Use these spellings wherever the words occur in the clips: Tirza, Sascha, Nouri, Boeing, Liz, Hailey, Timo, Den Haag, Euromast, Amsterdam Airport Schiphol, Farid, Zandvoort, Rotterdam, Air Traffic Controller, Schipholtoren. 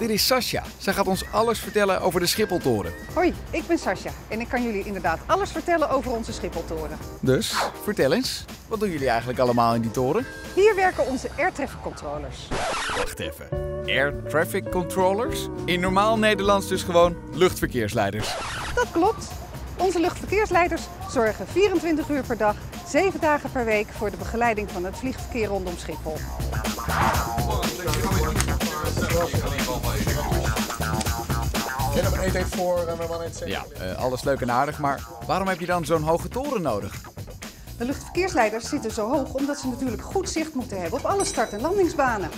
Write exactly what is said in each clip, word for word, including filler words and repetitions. Dit is Sascha. Zij gaat ons alles vertellen over de Schipholtoren. Hoi, ik ben Sascha en ik kan jullie inderdaad alles vertellen over onze Schipholtoren. Dus, vertel eens, wat doen jullie eigenlijk allemaal in die toren? Hier werken onze air traffic controllers. Wacht even, air traffic controllers? In normaal Nederlands dus gewoon luchtverkeersleiders. Dat klopt. Onze luchtverkeersleiders zorgen vierentwintig uur per dag, zeven dagen per week voor de begeleiding van het vliegverkeer rondom Schiphol. Ja, uh, alles leuk en aardig, maar waarom heb je dan zo'n hoge toren nodig? De luchtverkeersleiders zitten zo hoog omdat ze natuurlijk goed zicht moeten hebben op alle start- en landingsbanen.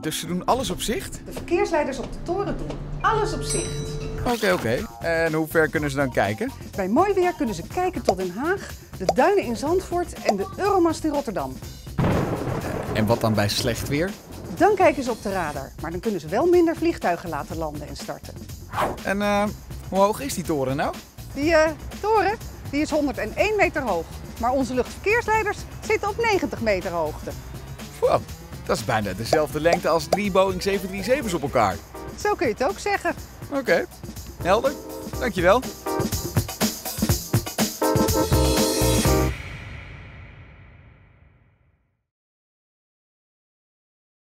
Dus ze doen alles op zicht? De verkeersleiders op de toren doen alles op zicht. Oké, okay, oké. Okay. En hoe ver kunnen ze dan kijken? Bij mooi weer kunnen ze kijken tot Den Haag, de duinen in Zandvoort en de Euromast in Rotterdam. En wat dan bij slecht weer? Dan kijken ze op de radar, maar dan kunnen ze wel minder vliegtuigen laten landen en starten. En uh, hoe hoog is die toren nou? Die uh, toren die is honderd en één meter hoog, maar onze luchtverkeersleiders zitten op negentig meter hoogte. Wow, dat is bijna dezelfde lengte als drie Boeing zeven drie zeven's op elkaar. Zo kun je het ook zeggen. Oké, okay. Helder. Dankjewel.